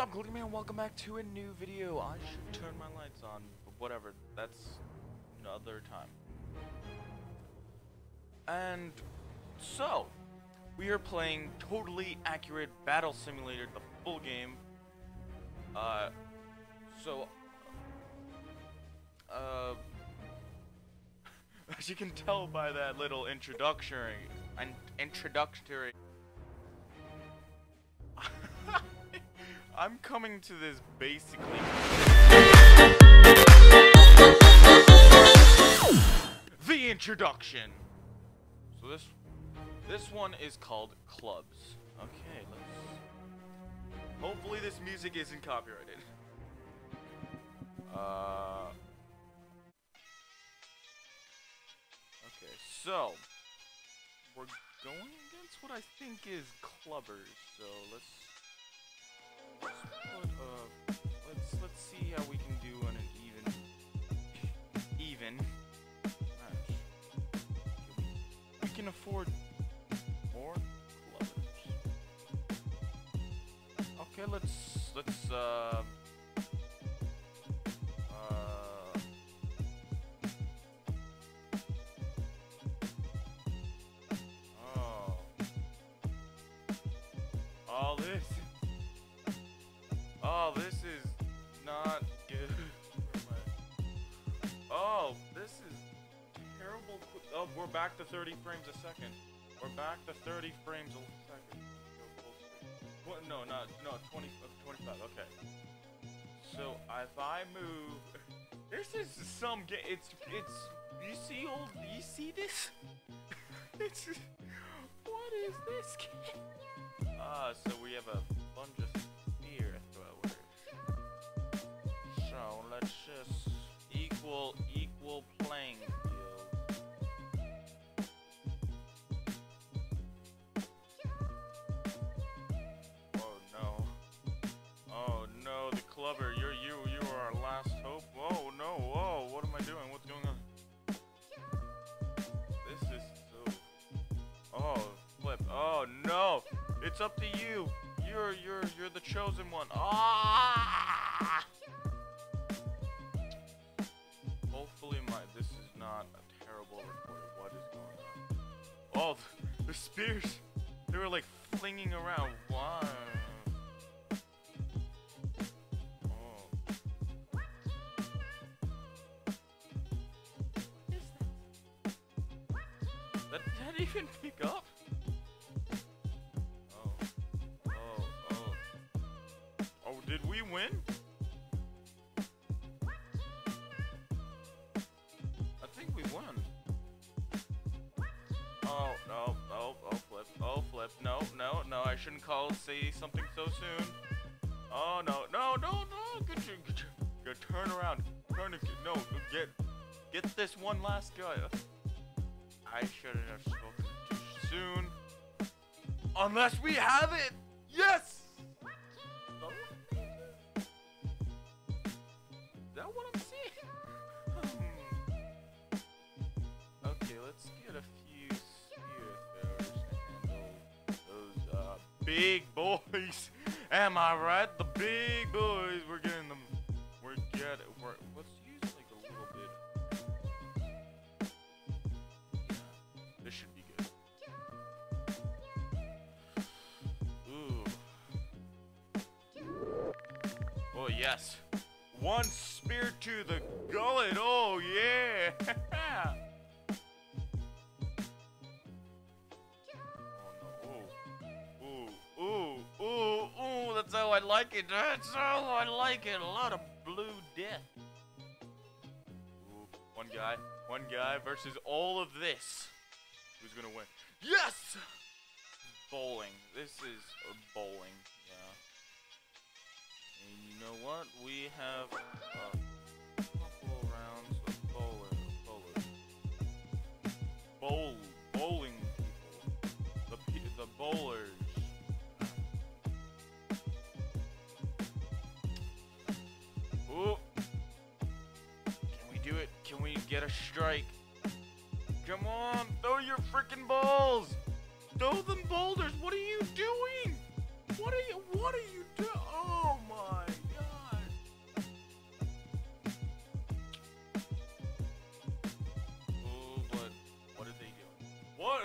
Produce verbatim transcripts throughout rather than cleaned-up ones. What's up, Glutyman? Welcome back to a new video. I should turn my lights on, but whatever, that's another time. And so, we are playing Totally Accurate Battle Simulator, the full game. Uh, so, uh, as you can tell by that little introductory, and introductory. I'm coming to this basically. The introduction. So this this one is called Clubs. Okay, let's. Hopefully this music isn't copyrighted. Uh. Okay, so we're going against what I think is clubbers. So let's. Let's, put, uh, let's let's see how we can do on an even even match. We can afford more clubbers. Okay, let's let's uh uh oh all this. Oh, this is not good. Oh, this is terrible. Oh, we're back to thirty frames a second. We're back to thirty frames a second. What? No, not no. twenty, twenty-five. Okay. So if I move, this is some game. It's it's. You see old? You see this? It's. What is this game? Ah, uh, so we have a bunch of. So let's just equal equal playing field. Oh no! Oh no! The clubber, you're you you are our last hope. Oh no! Whoa! What am I doing? What's going on? This is so. Oh flip! Oh no! It's up to you. You're you're you're the chosen one. Ah! Hopefully my this is not a terrible recorder. What is going on? Oh, the spears! They were like flinging around. Wow. Oh. That didn't even pick up. Oh. Oh. Oh. Oh, did we win? No, no, no, I shouldn't call say something so soon. Oh no, no, no, no, good, good, good, turn around, turn, no, get, get this one last guy. I shouldn't have spoken too soon. Unless we have it! Yes! Is that what I'm seeing? Okay, let's get a few. Big boys, am I right? The big boys, we're getting them. We're getting. We're, let's use like a little bit. Yeah, this should be good. Ooh. Oh yes. One spear to the gullet. Oh yeah. So I like it. That's how I like it. A lot of blue death. Ooh, one guy, one guy versus all of this. Who's gonna win? Yes! Bowling. This is uh, bowling. Yeah. And you know what? We have a couple rounds of bowling. Bowling. Bowl. Bowling people. The the bowlers. Can we get a strike? Come on, throw your freaking balls! Throw them boulders! What are you doing? What are you, what are you doing? Oh my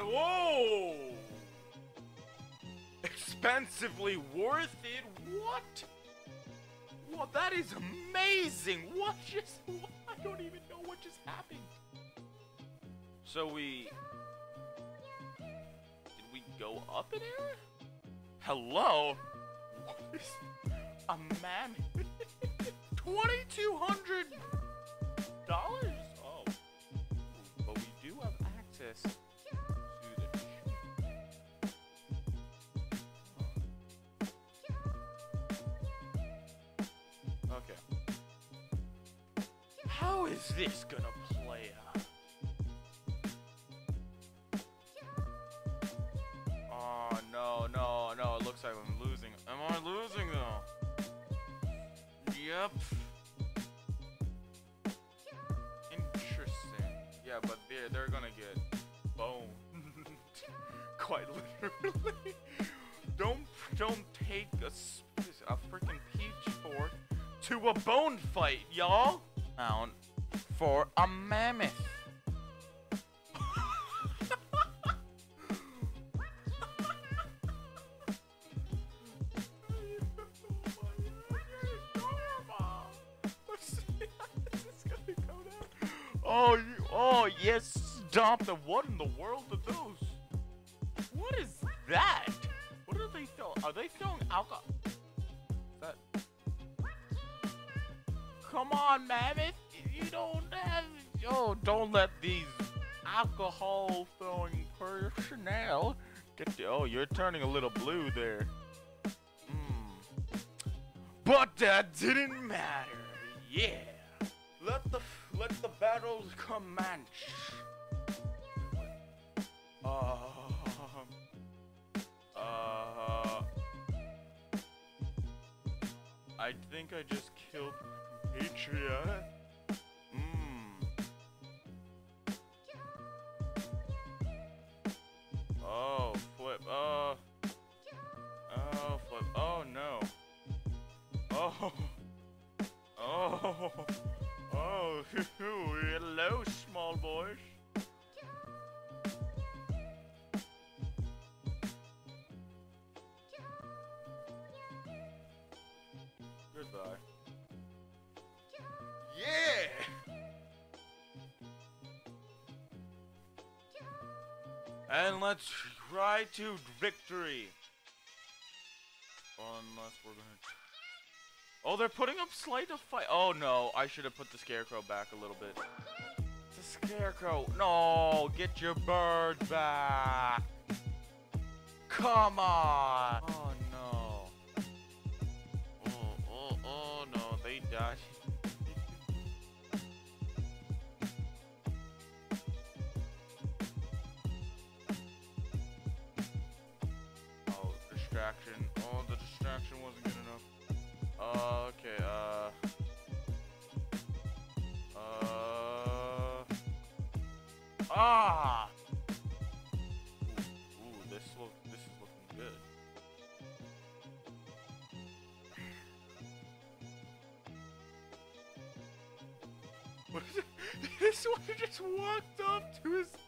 Whoa! Expensively worth it? What? What? That is amazing! What just... What? I don't even know what just happened. So we... Did we go up in here? Hello? What is... A man... twenty-two hundred dollars? Oh. But we do have access... Okay. How is this gonna play out? Oh, no, no, no. It looks like I'm losing. Am I losing, though? Yep. Interesting. Yeah, but they're, they're gonna get boned. Quite literally. Don't, don't take a, a freaking peach fork to a bone fight, y'all! Down for a mammoth. This is gonna go down. Oh, you, oh yes, Stomp. And what in the world are those? What is that? What are they throwing? Are they throwing alcohol? That. Come on, mammoth! You don't have... Oh, don't let these alcohol-throwing personnel get the... Oh, you're turning a little blue there. Mm. But that didn't matter. Yeah. Let the let the battles commence. Uh. Uh. I think I just killed. Atria. Mmm. Oh, flip. Uh. Oh, flip. Oh, no. Oh. Oh. Oh. Hello, small boys. Goodbye. Yeah! And let's try to victory! Unless we're gonna... Oh, they're putting up Slate of Fight! Oh no, I should have put the Scarecrow back a little bit. It's a Scarecrow! No! Get your bird back! Come on! Oh no. Oh, oh, oh no, they died. Distraction. Oh, the distraction wasn't good enough. Uh, okay, uh... Uh... Ah! Ooh, ooh this, look, this is looking good. What is it? This one just walked up to his death!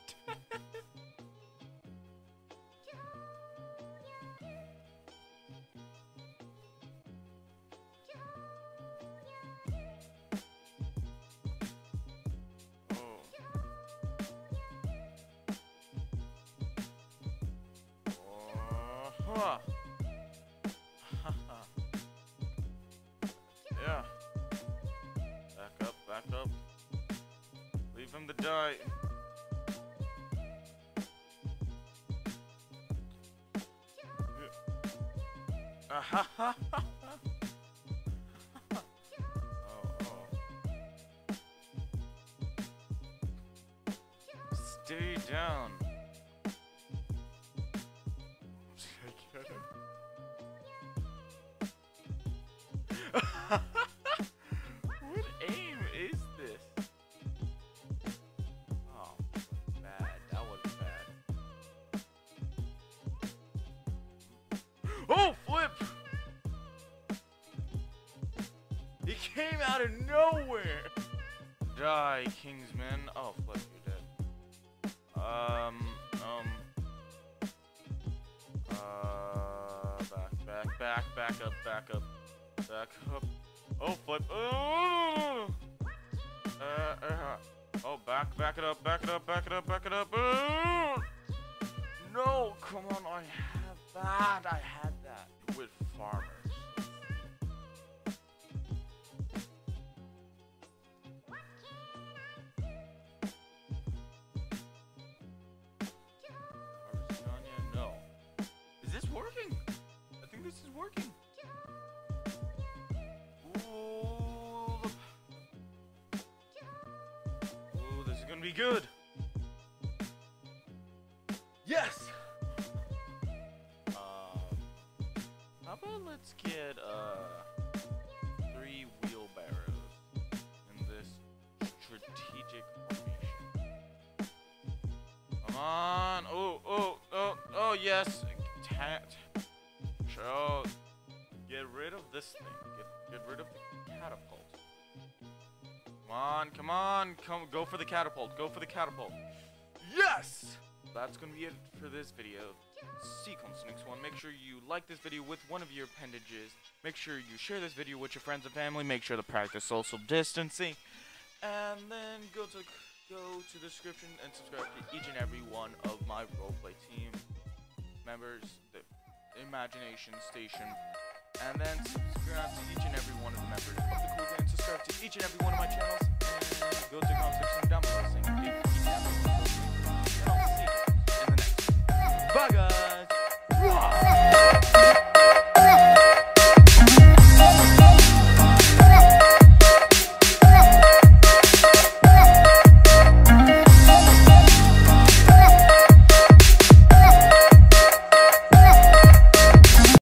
Huh. Yeah. Back up, back up. Leave him to die. Ah ha. Oh, oh. Stay down. What aim is this? Oh, bad. That was bad. Oh, flip! He came out of nowhere! Die, Kingsman. Oh, flip, you're dead. Um, um... back, back, back, back up, back up, back up. Oh, flip. Oh, uh, uh, oh, back, back it up, back it up, back it up, back it up. Oh. No, come on, I have that. I had that with farmers. Working. I think this is working. Ooh, Ooh this is gonna be good. Yes. Um, how about let's get uh three wheelbarrows in this strategic formation. Come on. Oh, oh, oh, oh, yes. Cat. So, get rid of this thing. Get, get rid of the catapult. Come on, come on, come go for the catapult. Go for the catapult. Yes! That's gonna be it for this video. See you comes next one. Make sure you like this video with one of your appendages. Make sure you share this video with your friends and family. Make sure to practice social distancing. And then go to go to the description and subscribe to each and every one of my roleplay team. Members, the Imagination Station, and then subscribe to each and every one of the members of the crew and subscribe to each and every one of my channels.